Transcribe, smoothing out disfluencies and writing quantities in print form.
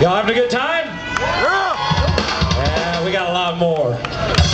Y'all having a good time? Yeah! Yeah, we got a lot more.